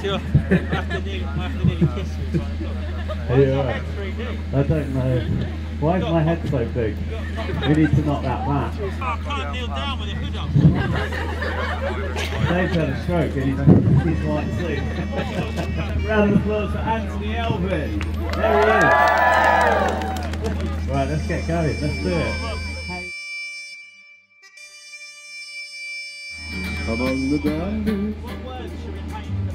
Because you're, I have to nearly kiss you at 5 o'clock. Why is your head 3D? I don't know. Why is my head so big? We need to knock that back. Oh, I can't kneel down with a hood up. Dave's had a stroke and he's like asleep. Round of applause for Antony Elvin. There he is. Right, let's get going. Let's do it. Among the Dandies. What words should we paint for the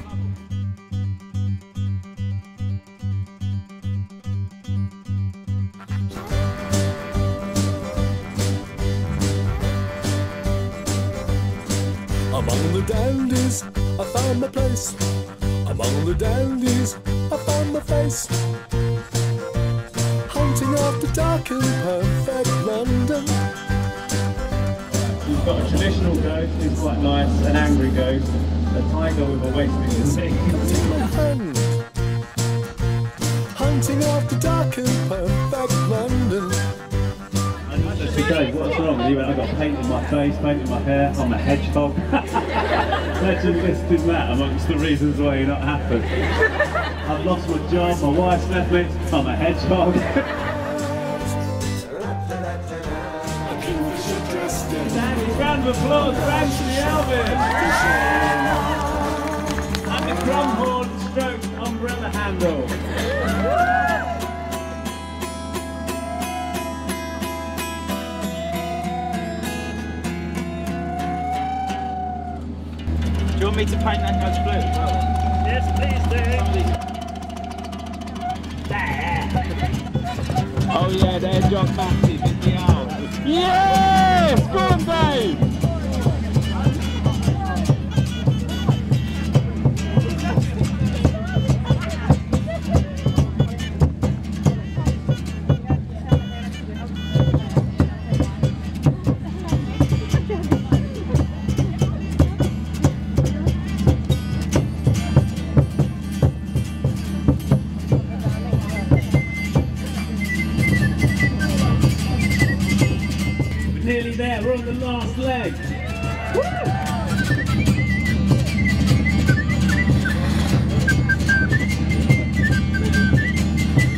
bubble? Among the dandies, I found my place. Among the dandies, I found my face. Hunting after dark in perfect London. We've got a traditional ghost who's quite nice, an angry ghost, a tiger with a waist being the sea. Hunting after dark in perfect London. And I said, Dave, what's wrong? And he went, I got paint in my face, paint in my hair, I'm a hedgehog. Legend listed that amongst the reasons why you're not happy. I've lost my job, my wife's left me, I'm a hedgehog. Round of applause for Antony Elvin! And the crumhorn stroked umbrella handle. Do you want me to paint that guy's blue? Yes, please do. Oh yeah, there's your massive in the arm. Yeah! Go on, Dave! Nearly there, we're on the last leg. Thanks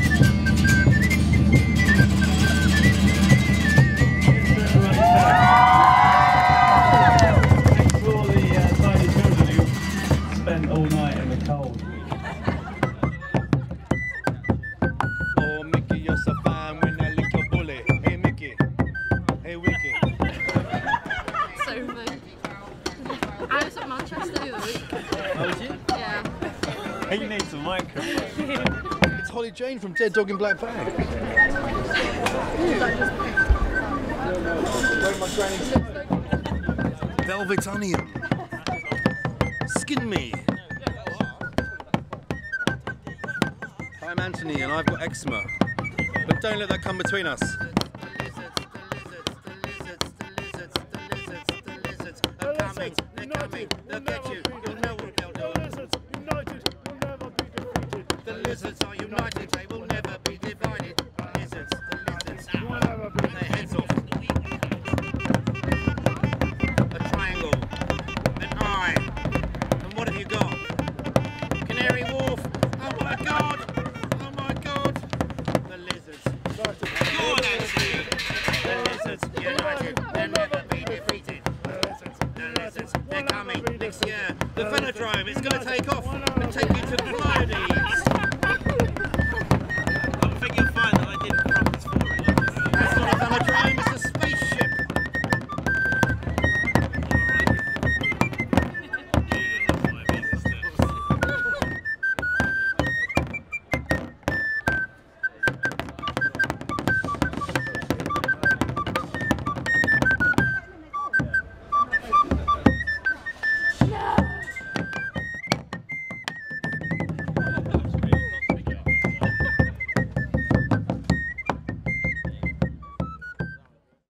for all the tiny children who spent all night in the cold. Oh, Mickey, you're so fine when I lick your bully. Hey, Mickey. Hey, Wiki. So rude. I was at Manchester the other week. Oh, was you? Yeah. He needs a microphone. It's Holly Jane from Dead Dog in Black Bag. Velvet Onion. Skin Me. I'm Antony and I've got eczema. But don't let that come between us. Lizards are united, they will never be divided. The lizards, their heads off. A triangle, an eye, and what have you got? Canary Wharf, oh my god, the lizards. You're the lizards united, they'll never be defeated. The lizards, they're coming next year. The Venodrome is going to take off and take you to Pleiades.